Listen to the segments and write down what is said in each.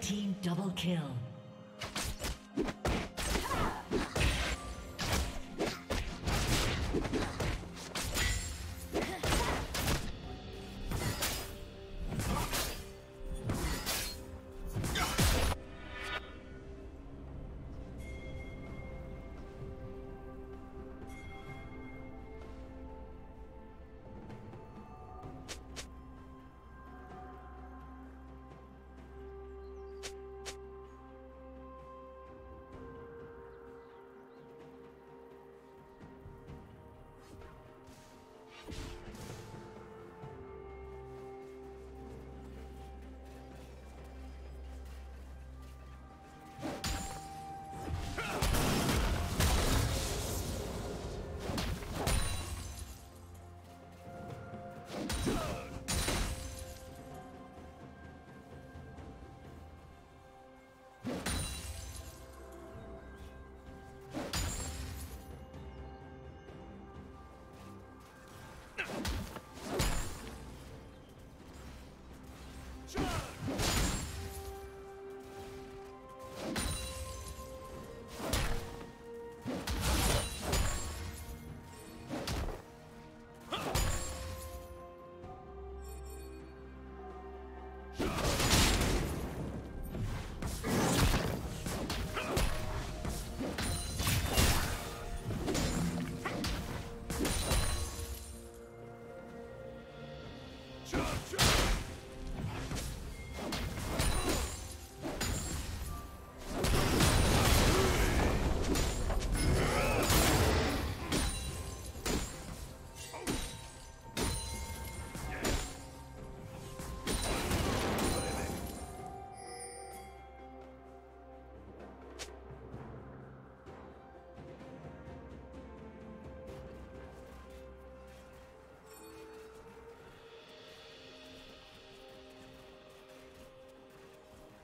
Team double kill.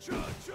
Chug!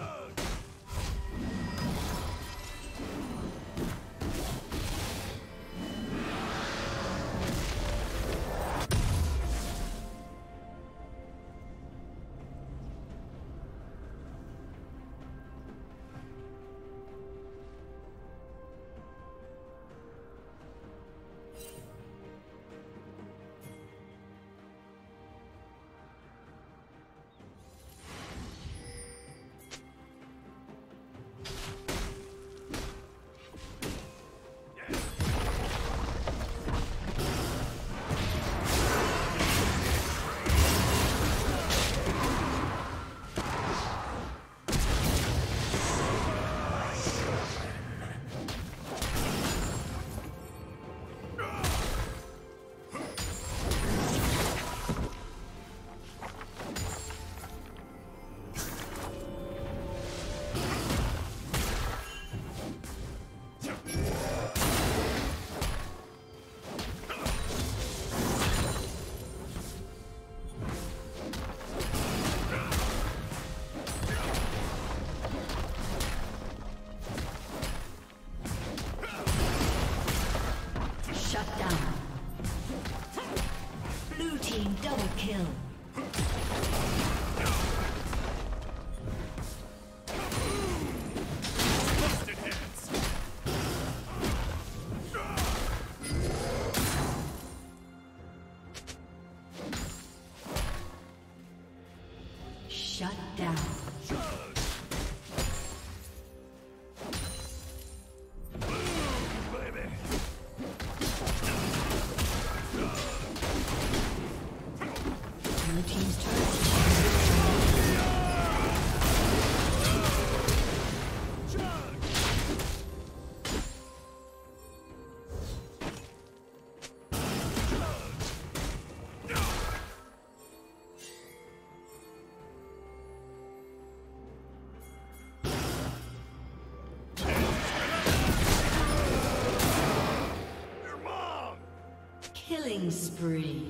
Killing spree.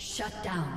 Shut down.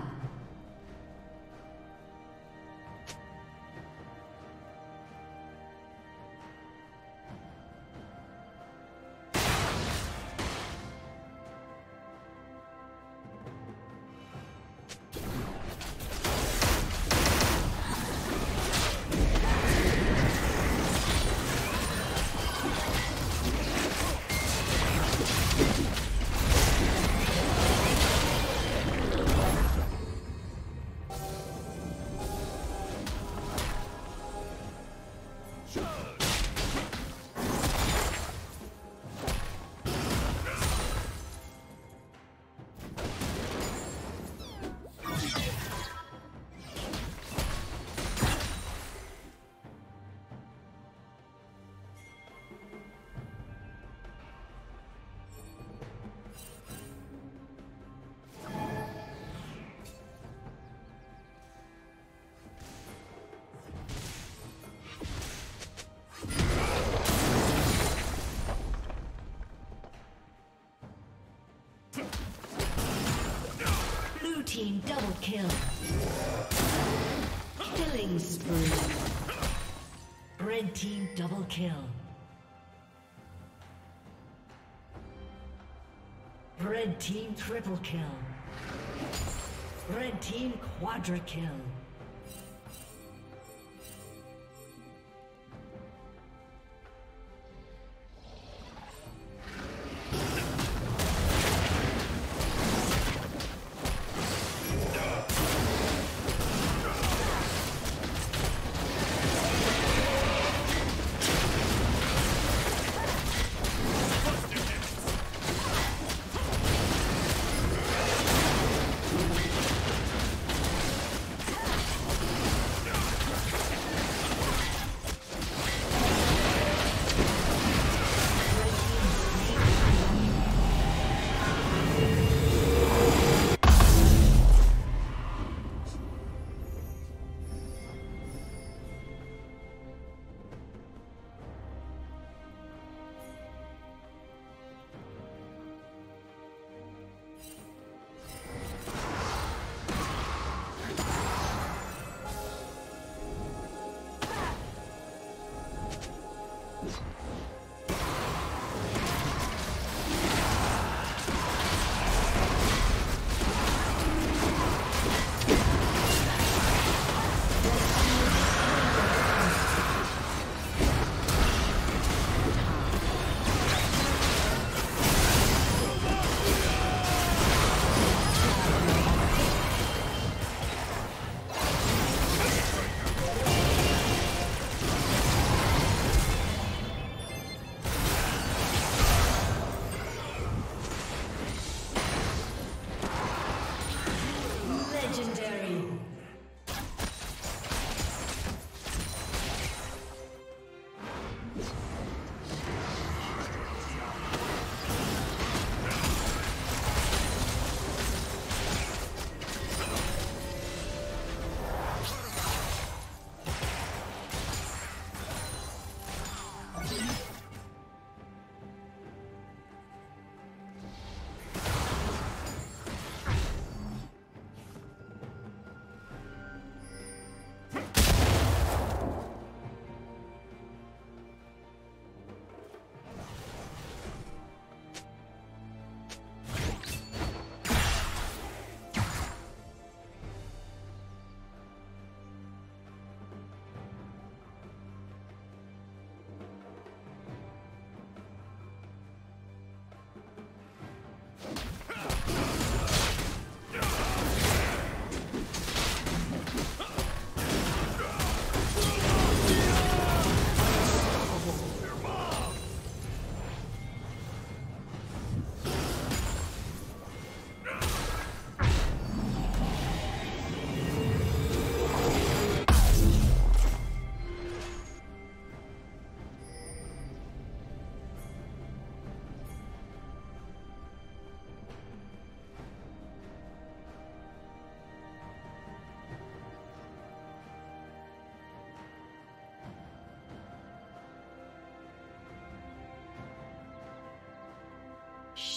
Team double kill. Killing spree. Red team double kill. Red team triple kill. Red team quadra kill.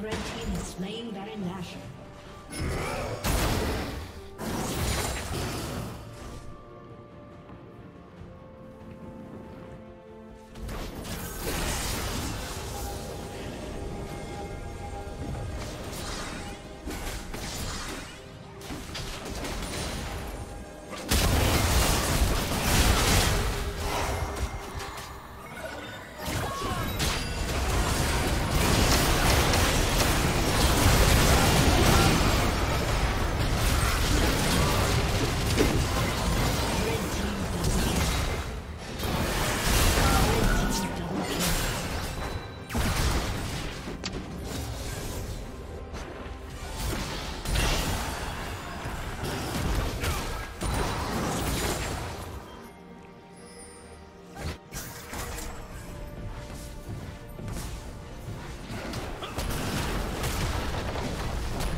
Red team is slaying Baron Nashor.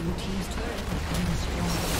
Blue team's turret has been destroyed.